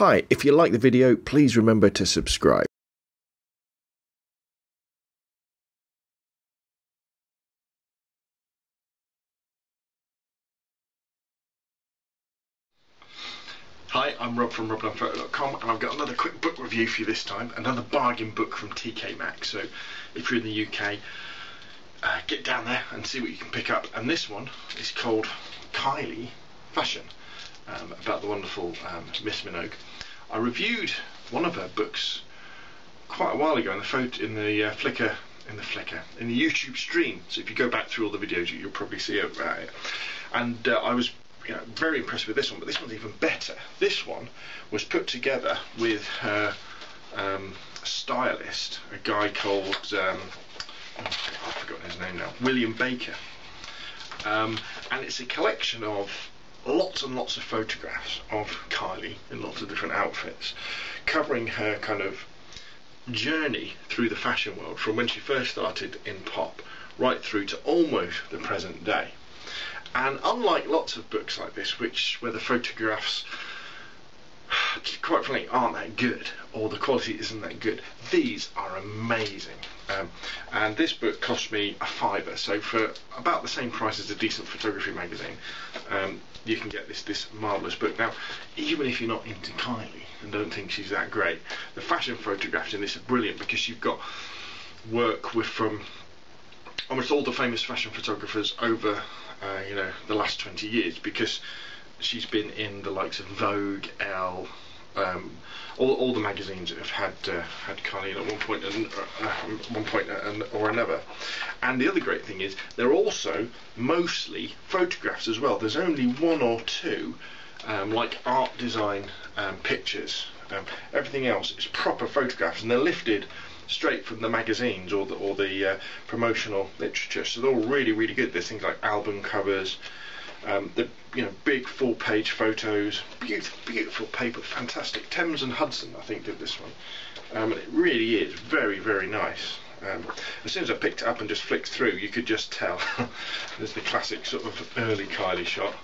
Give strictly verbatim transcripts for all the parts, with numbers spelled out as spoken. Hi, if you like the video, please remember to subscribe. Hi, I'm Rob from rob nunn photo dot com and I've got another quick book review for you this time, another bargain book from T K Maxx. So if you're in the U K, uh, get down there and see what you can pick up. And this one is called Kylie Fashion, um, about the wonderful um, Miss Minogue. I reviewed one of her books quite a while ago in the photo, in the uh, Flickr, in the Flickr, in the YouTube stream. So if you go back through all the videos, you'll probably see it. Uh, and uh, I was You know, very impressed with this one, but this one's even better. This one was put together with her um, stylist, a guy called um, I've forgotten his name now, William Baker, um, and it's a collection of lots and lots of photographs of Kylie in lots of different outfits, covering her kind of journey through the fashion world from when she first started in pop right through to almost the present day. And unlike lots of books like this, which where the photographs, quite frankly, aren't that good, or the quality isn't that good, these are amazing. Um, and this book cost me a fiver, so for about the same price as a decent photography magazine, um, you can get this this marvellous book. Now, even if you're not into Kylie and don't think she's that great, the fashion photographs in this are brilliant because you've got work with from almost all the famous fashion photographers over Uh, you know, the last twenty years, because she's been in the likes of Vogue, Elle, um, all, all the magazines that have had uh, had Kylie at one point, and, uh, one point and, or another. And the other great thing is they're also mostly photographs as well. There's only one or two um, like art design um, pictures. Um, everything else is proper photographs, and they're lifted straight from the magazines or the, or the uh, promotional literature, so they're all really, really good. There's things like album covers, um, the you know big full-page photos, beautiful, beautiful paper, fantastic. Thames and Hudson, I think, did this one, um, and it really is very, very nice. Um, as soon as I picked it up and just flicked through, you could just tell. There's the classic sort of early Kylie shot,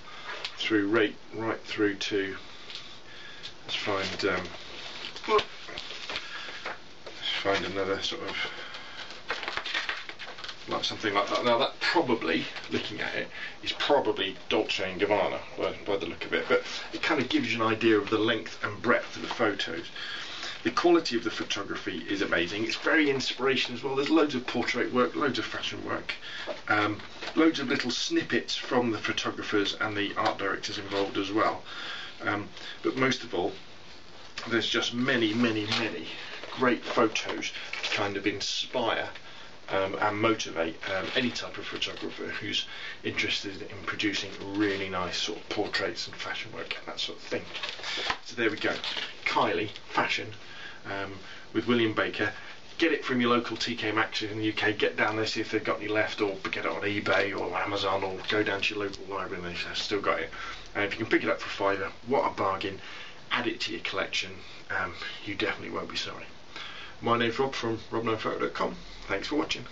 through right, right through to let's find. Um, Find another sort of like something like that. Now that probably, looking at it, is probably Dolce and Gabbana by, by the look of it. But it kind of gives you an idea of the length and breadth of the photos. The quality of the photography is amazing. It's very inspirational as well. There's loads of portrait work, loads of fashion work, um, loads of little snippets from the photographers and the art directors involved as well. Um, but most of all, there's just many, many, many great photos to kind of inspire um, and motivate um, any type of photographer who's interested in producing really nice sort of portraits and fashion work and that sort of thing. So there we go, Kylie Fashion um, with William Baker. Get it from your local T K Maxx in the U K. Get down there, see if they've got any left, or get it on eBay or Amazon, or go down to your local library and they've still got it. And if you can pick it up for a fiver, what a bargain. Add it to your collection, um, you definitely won't be sorry. My name's Rob from rob nunn photo dot com. Thanks for watching.